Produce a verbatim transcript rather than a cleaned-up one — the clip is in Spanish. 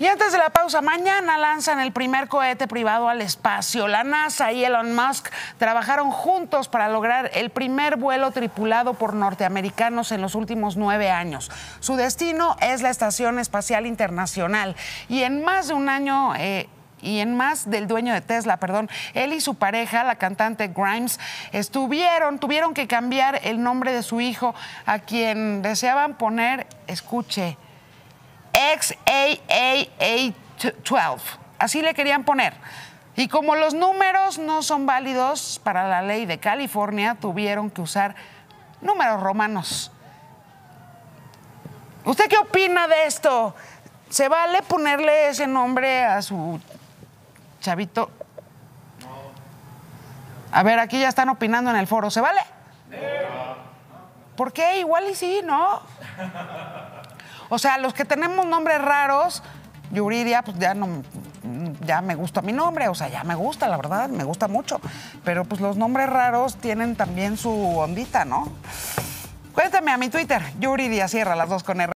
Y antes de la pausa, mañana lanzan el primer cohete privado al espacio. La NASA y Elon Musk trabajaron juntos para lograr el primer vuelo tripulado por norteamericanos en los últimos nueve años. Su destino es la Estación Espacial Internacional. Y en más de un año... Eh, Y en más del dueño de Tesla, perdón, él y su pareja, la cantante Grimes, estuvieron, tuvieron que cambiar el nombre de su hijo, a quien deseaban poner, escuche, equis a a a doce. Así le querían poner. Y como los números no son válidos para la ley de California, tuvieron que usar números romanos. ¿Usted qué opina de esto? ¿Se vale ponerle ese nombre a su chavito? A ver, aquí ya están opinando en el foro. ¿Se vale? ¿Por qué? Igual y sí, ¿no? O sea, los que tenemos nombres raros, Yuriria, pues ya no, ya me gusta mi nombre, o sea, ya me gusta, la verdad, me gusta mucho. Pero pues los nombres raros tienen también su ondita, ¿no? Cuéntame a mi Twitter, Yuriria Sierra, las dos con R.